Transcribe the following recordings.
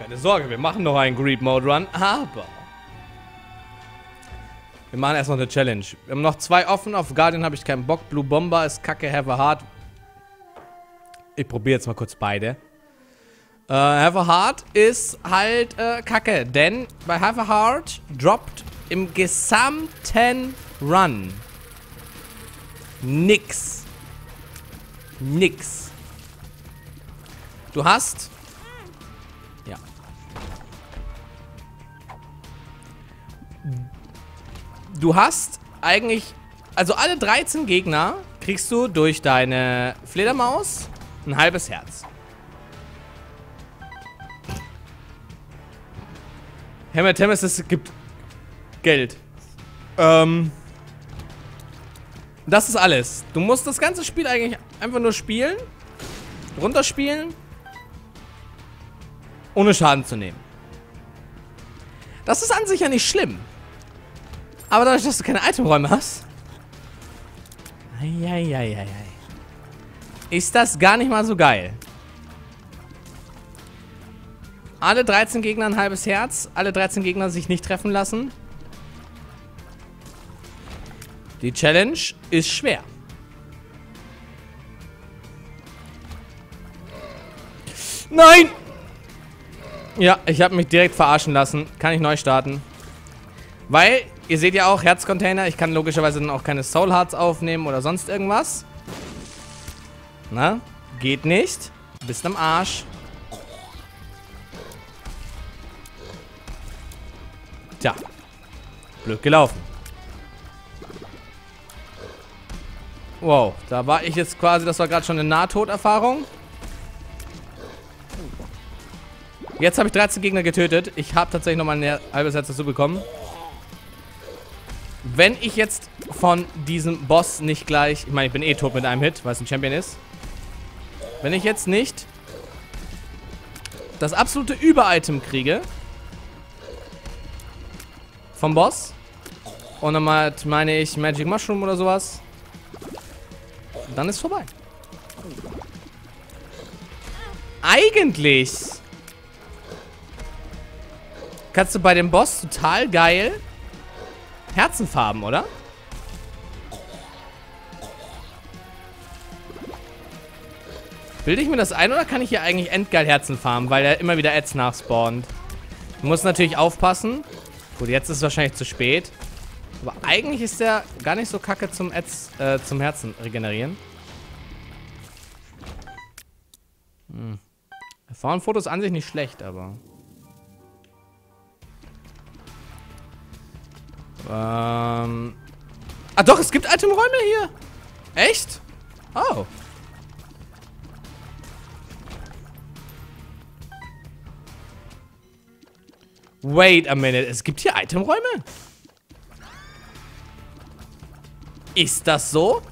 Keine Sorge, wir machen noch einen Greed-Mode-Run, aber wir machen erst noch eine Challenge. Wir haben noch 2 offen. Auf Guardian habe ich keinen Bock. Blue Bomber ist kacke. Have a Heart. Ich probiere jetzt mal kurz beide. Have a Heart ist halt kacke. Denn bei Have a Heart droppt im gesamten Run nix. Nix. Du hast... Ja. Du hast eigentlich... Also alle 13 Gegner kriegst du durch deine Fledermaus ein halbes Herz. Hammer Temes, es gibt Geld. Das ist alles. Du musst das ganze Spiel eigentlich einfach nur spielen. Runterspielen. Ohne Schaden zu nehmen. Das ist an sich ja nicht schlimm. Aber dadurch, dass du keine Itemräume hast. Eieieiei. Ist das gar nicht mal so geil. Alle 13 Gegner ein halbes Herz. Alle 13 Gegner sich nicht treffen lassen. Die Challenge ist schwer. Nein! Ja, ich habe mich direkt verarschen lassen. Kann ich neu starten. Weil, ihr seht ja auch, Herzcontainer. Ich kann logischerweise dann auch keine Soul Hearts aufnehmen oder sonst irgendwas. Na? Geht nicht. Bist am Arsch. Tja. Blöd gelaufen. Wow. Da war ich jetzt quasi... Das war gerade schon eine Nahtoderfahrung. Jetzt habe ich 13 Gegner getötet. Ich habe tatsächlich nochmal ein halbes Herz dazu bekommen. Wenn ich jetzt von diesem Boss nicht gleich... Ich meine, ich bin eh tot mit einem Hit, weil es ein Champion ist. Wenn ich jetzt nicht das absolute Über-Item kriege... Vom Boss. Und dann meine ich Magic Mushroom oder sowas. Dann ist vorbei. Eigentlich kannst du bei dem Boss total geil Herzen farben, oder? Bilde ich mir das ein oder kann ich hier eigentlich endgeil Herzen farmen, weil er immer wieder Ads nachspawnt? Du musst natürlich aufpassen. Gut, jetzt ist es wahrscheinlich zu spät. Aber eigentlich ist der gar nicht so kacke zum, zum Herzen regenerieren. Hm. Erfahrungsfoto ist an sich nicht schlecht, aber... Ah doch, es gibt Itemräume hier! Echt? Oh. Wait a minute, es gibt hier Itemräume? Ist das so?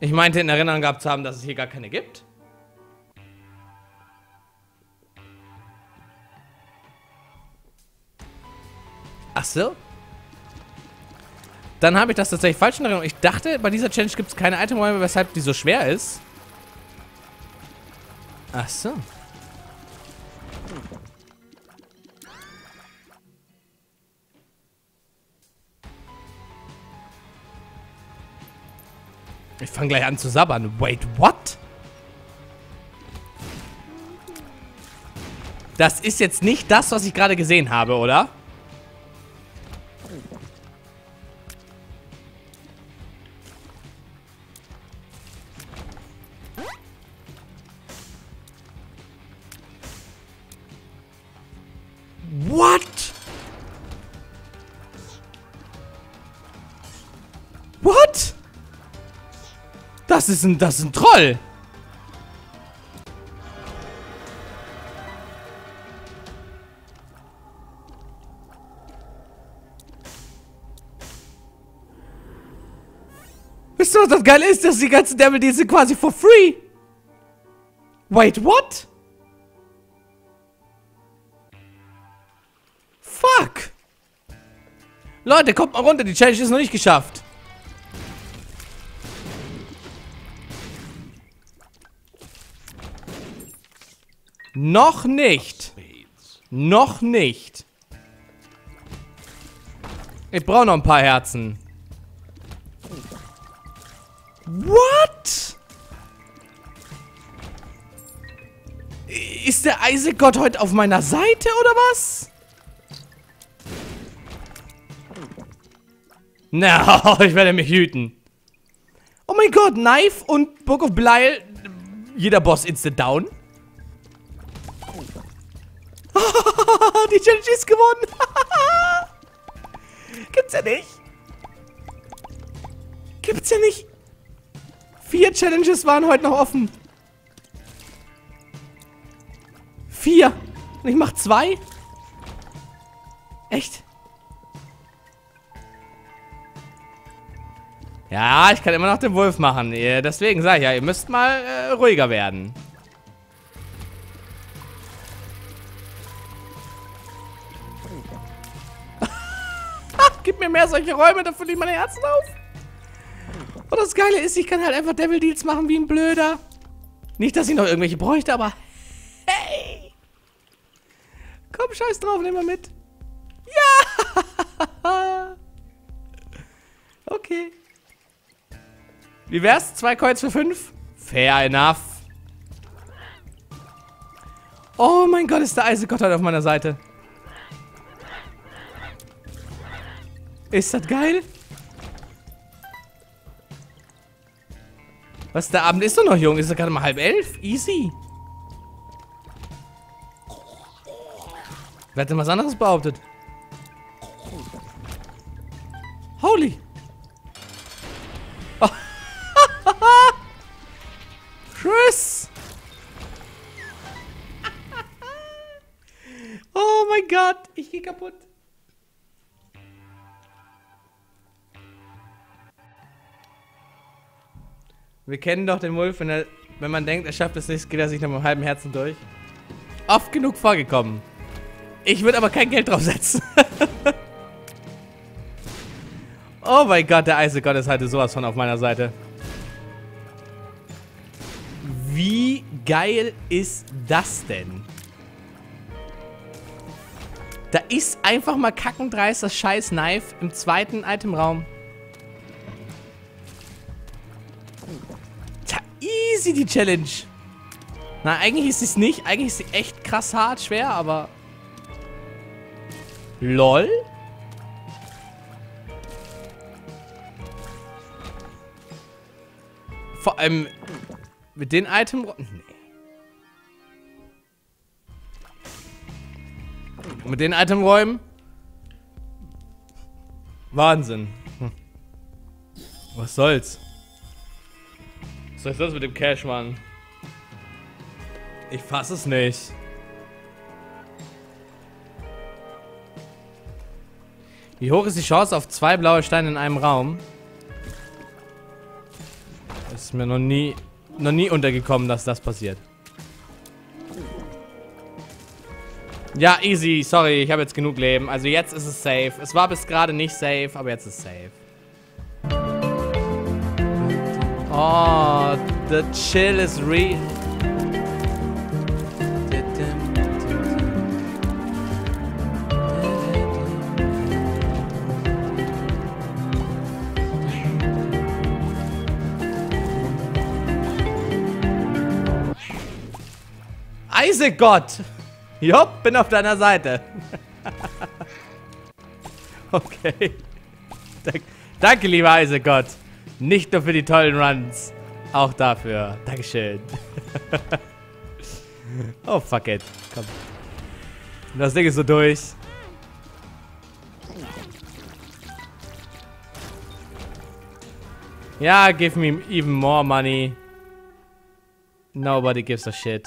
Ich meinte in Erinnerung gehabt zu haben, dass es hier gar keine gibt. Ach so. Dann habe ich das tatsächlich falsch in Erinnerung. Ich dachte, bei dieser Challenge gibt es keine Itemräume, weshalb die so schwer ist. Ach so. Ich fange gleich an zu sabbern. Wait, what? Das ist jetzt nicht das, was ich gerade gesehen habe, oder? What? What? Das ist ein Troll. Wisst ihr, was das Geile ist? Dass die ganzen Devil Deals sind quasi for free. Wait, what? Fuck. Leute, kommt mal runter. Die Challenge ist noch nicht geschafft. Noch nicht. Noch nicht. Ich brauche noch ein paar Herzen. What? Ist der Eisenggott heute auf meiner Seite, oder was? Na, ich werde mich hüten. Oh mein Gott, Knife und Book of Belial. Jeder Boss instant down. Die Challenge ist gewonnen. Gibt's ja nicht. Gibt's ja nicht. 4 Challenges waren heute noch offen. 4. Und ich mach 2? Echt? Ja, ich kann immer noch den Wolf machen. Deswegen sage ich ja, ihr müsst mal ruhiger werden. Gib mir mehr solche Räume, da fülle ich meine Herzen auf. Und das Geile ist, ich kann halt einfach Devil Deals machen wie ein Blöder. Nicht, dass ich noch irgendwelche bräuchte, aber hey! Komm, scheiß drauf, nehmen wir mit. Ja! Okay. Wie wär's? 2 Coins für 5? Fair enough. Oh mein Gott, ist der Eisengott halt auf meiner Seite. Ist das geil? Was, der Abend ist doch noch jung. Ist doch gerade mal 22:30? Easy. Wer hat denn was anderes behauptet? Holy. Oh. Tschüss. Oh mein Gott. Ich gehe kaputt. Wir kennen doch den Wolf, wenn man denkt, er schafft es nicht, geht er sich noch mit einem halben Herzen durch. Oft genug vorgekommen. Ich würde aber kein Geld drauf setzen. Oh mein Gott, der Eisengott ist heute sowas von auf meiner Seite. Wie geil ist das denn? Da ist einfach mal kackendreist das scheiß Knife im 2. Itemraum. Easy, die Challenge. Na, eigentlich ist sie es nicht. Eigentlich ist sie echt krass hart, schwer, aber... LOL? Vor allem... mit den Item... Nee. Mit den Itemräumen... Wahnsinn. Hm. Was soll's? Was soll ich das mit dem Cash, Mann? Ich fass es nicht. Wie hoch ist die Chance auf 2 blaue Steine in einem Raum? Das ist mir noch nie untergekommen, dass das passiert. Ja, easy. Sorry, ich habe jetzt genug Leben. Also jetzt ist es safe. Es war bis gerade nicht safe, aber jetzt ist es safe. Oh, the chill is real. Eisengott! Jopp, bin auf deiner Seite. Okay. Danke, lieber Eisengott. Nicht nur für die tollen Runs, auch dafür. Dankeschön. Oh, fuck it. Komm. Das Ding ist so durch. Ja, give me even more money. Nobody gives a shit.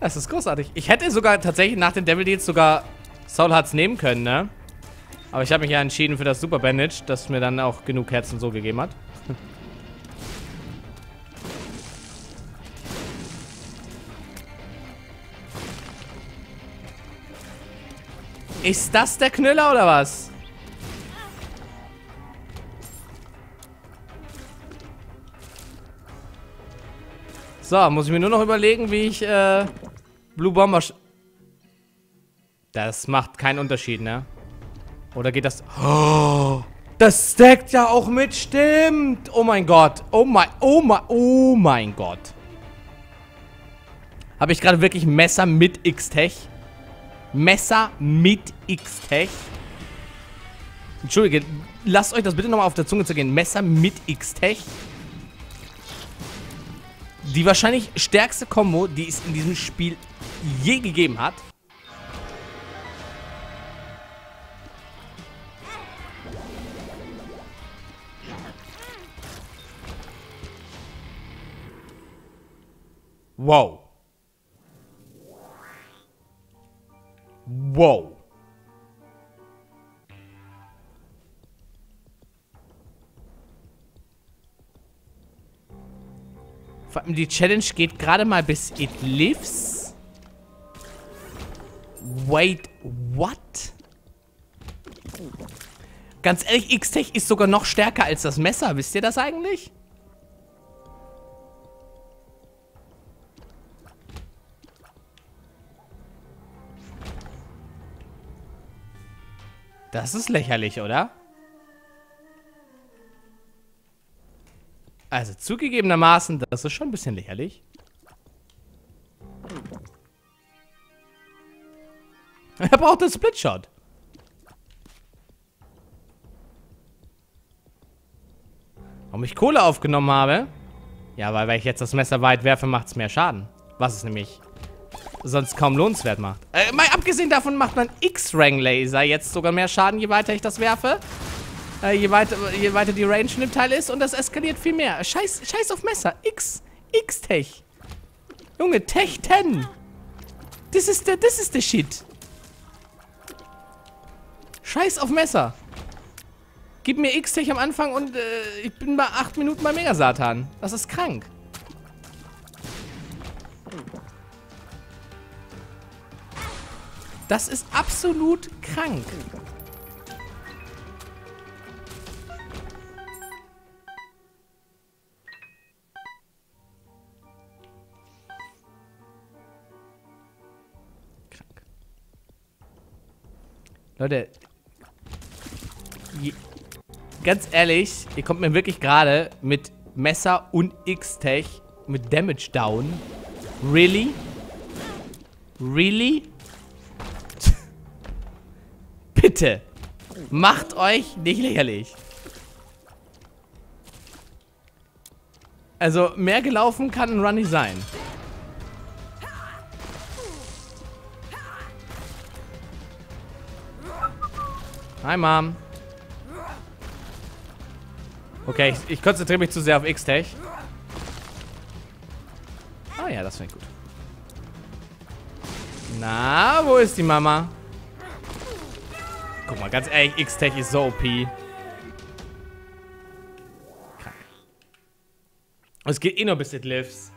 Das ist großartig. Ich hätte sogar tatsächlich nach den Devil Deals sogar Soul Hearts nehmen können, ne? Aber ich habe mich ja entschieden für das Super Bandage, das mir dann auch genug Herzen so gegeben hat. Ist das der Knüller oder was? So, muss ich mir nur noch überlegen, wie ich Blue Bomber... Das macht keinen Unterschied, ne? Oder geht das... Oh, das stackt ja auch mit, stimmt! Oh mein Gott, oh mein Gott. Habe ich gerade wirklich Messer mit X-Tech? Messer mit X-Tech? Entschuldige, lasst euch das bitte nochmal auf der Zunge zergehen. Messer mit X-Tech? Die wahrscheinlich stärkste Kombo, die es in diesem Spiel je gegeben hat. Wow. Wow. Vor allem die Challenge geht gerade mal bis It Lives. Wait, what? Ganz ehrlich, X-Tech ist sogar noch stärker als das Messer. Wisst ihr das eigentlich? Das ist lächerlich, oder? Also zugegebenermaßen, das ist schon ein bisschen lächerlich. Er braucht den Splitshot. Warum ich Kohle aufgenommen habe? Ja, weil wenn ich jetzt das Messer weit werfe, macht es mehr Schaden. Was es nämlich sonst kaum lohnenswert macht. Mal abgesehen davon macht mein X-Rang-Laser jetzt sogar mehr Schaden, je weiter ich das werfe. Je weiter die Range in dem Teil ist und das eskaliert viel mehr. Scheiß auf Messer. X-Tech. Junge, Tech-10. Das ist der Shit. Scheiß auf Messer. Gib mir X-Tech am Anfang und ich bin bei 8 Minuten bei Mega-Satan. Das ist krank. Das ist absolut krank. Leute, ganz ehrlich, ihr kommt mir wirklich gerade mit Messer und X-Tech mit Damage down. Really? Really? Bitte, macht euch nicht lächerlich. Also, mehr gelaufen kann ein Run nicht sein. Hi, Mom. Okay, ich konzentriere mich zu sehr auf X-Tech. Ah ja, das finde ich gut. Na, wo ist die Mama? Guck mal, ganz ehrlich, X-Tech ist so OP. Krank. Es geht eh noch bis It Lives.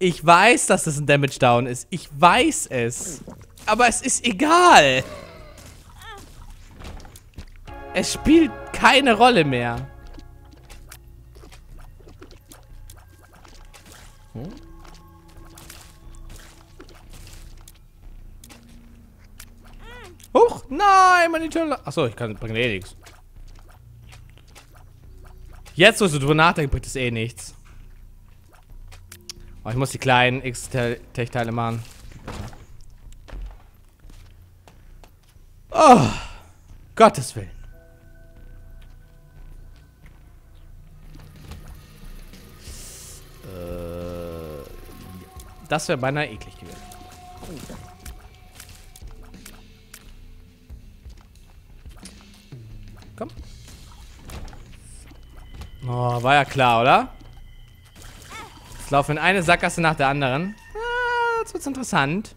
Ich weiß, dass das ein Damage Down ist. Ich weiß es. Aber es ist egal. Es spielt keine Rolle mehr. Hm? Huch, nein, meine Tür. Achso, ich kann bringen eh nichts. Jetzt, wo du drüber nachdenkst, bringt es eh nichts. Ich muss die kleinen X-Tech-Teile machen. Oh, Gottes Willen. Das wäre beinahe eklig gewesen. Komm. Oh, war ja klar, oder? Laufen in eine Sackgasse nach der anderen. Ah, jetzt wird's interessant.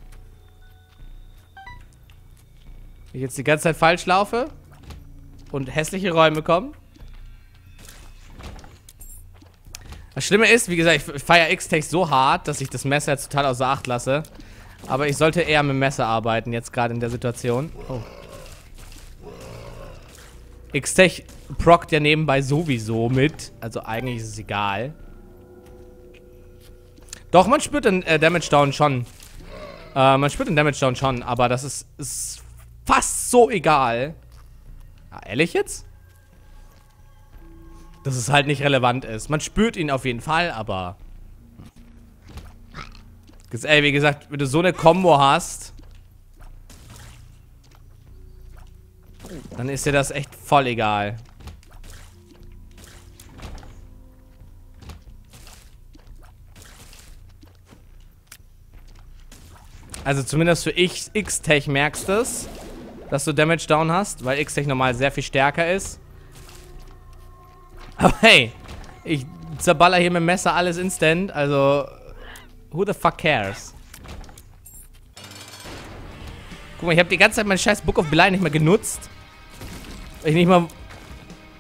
Wenn ich jetzt die ganze Zeit falsch laufe und hässliche Räume kommen. Das Schlimme ist, wie gesagt, ich feiere X-Tech so hart, dass ich das Messer jetzt total außer Acht lasse. Aber ich sollte eher mit dem Messer arbeiten, jetzt gerade in der Situation. Oh. X-Tech prockt ja nebenbei sowieso mit. Also eigentlich ist es egal. Doch, man spürt den Damage-Down schon. Man spürt den Damage-Down schon, aber das ist fast so egal. Ja, ehrlich jetzt? Dass es halt nicht relevant ist. Man spürt ihn auf jeden Fall, aber... Ey, wie gesagt, wenn du so eine Combo hast... Dann ist dir das echt voll egal. Also zumindest für X-Tech merkst du es, dass du Damage Down hast, weil X-Tech normal sehr viel stärker ist. Aber hey, ich zerballer hier mit dem Messer alles instant, also who the fuck cares? Guck mal, ich habe die ganze Zeit meinen scheiß Book of Belial nicht mehr genutzt. Weil ich nicht mal...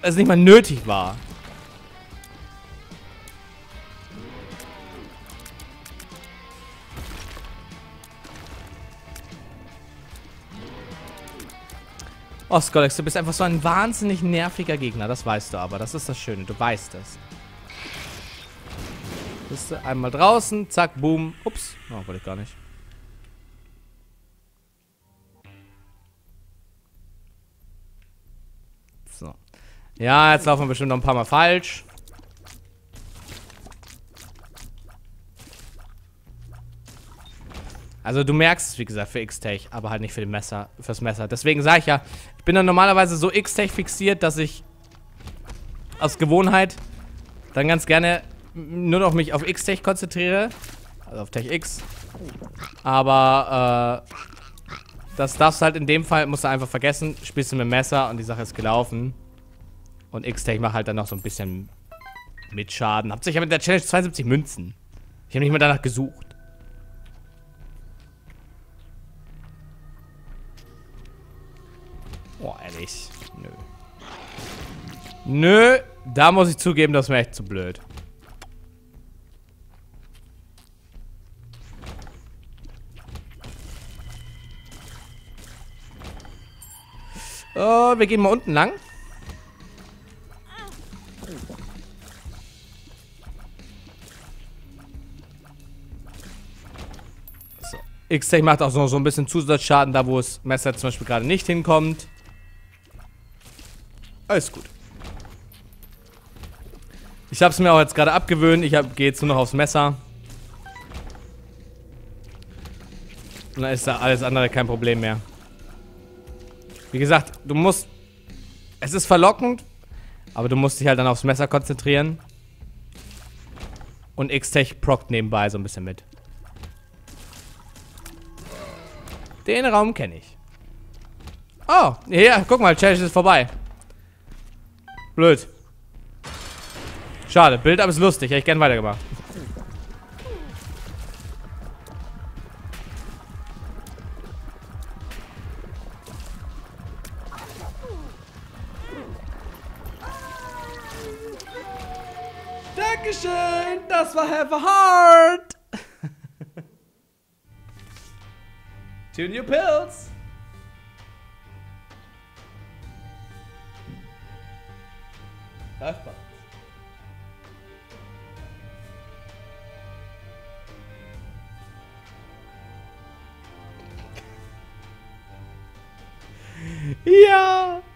Weil es nicht mal nötig war. Oh, Scolex, du bist einfach so ein wahnsinnig nerviger Gegner. Das weißt du aber. Das ist das Schöne. Du weißt es. Bist du einmal draußen. Zack, boom. Ups. Oh, wollte ich gar nicht. So. Ja, jetzt laufen wir bestimmt noch ein paar Mal falsch. Also du merkst es, wie gesagt, für X-Tech, aber halt nicht für den Messer, fürs Messer. Deswegen sage ich ja, ich bin dann normalerweise so X-Tech fixiert, dass ich aus Gewohnheit dann ganz gerne nur noch mich auf X-Tech konzentriere. Also auf Tech-X. Aber das darfst du halt in dem Fall, musst du einfach vergessen. Spielst du mit dem Messer und die Sache ist gelaufen. Und X-Tech macht halt dann noch so ein bisschen mit Schaden. Hauptsächlich mit der Challenge 72 Münzen. Ich habe nicht mehr danach gesucht. Oh, ehrlich. Nö. Nö, da muss ich zugeben, das wäre echt zu blöd. Oh, wir gehen mal unten lang. So. X-Tech macht auch so ein bisschen Zusatzschaden, da wo das Messer zum Beispiel gerade nicht hinkommt. Alles gut. Ich habe es mir auch jetzt gerade abgewöhnt. Ich gehe jetzt nur noch aufs Messer. Und dann ist da alles andere kein Problem mehr. Wie gesagt, du musst... Es ist verlockend, aber du musst dich halt dann aufs Messer konzentrieren. Und X-Tech prockt nebenbei so ein bisschen mit. Den Raum kenne ich. Oh, ja, guck mal, Challenge ist vorbei. Blöd. Schade, Build-Up ist lustig, hätte ich gern weitergemacht. Dankeschön, das war Have a Heart. Two New Pills. Knife. Ja.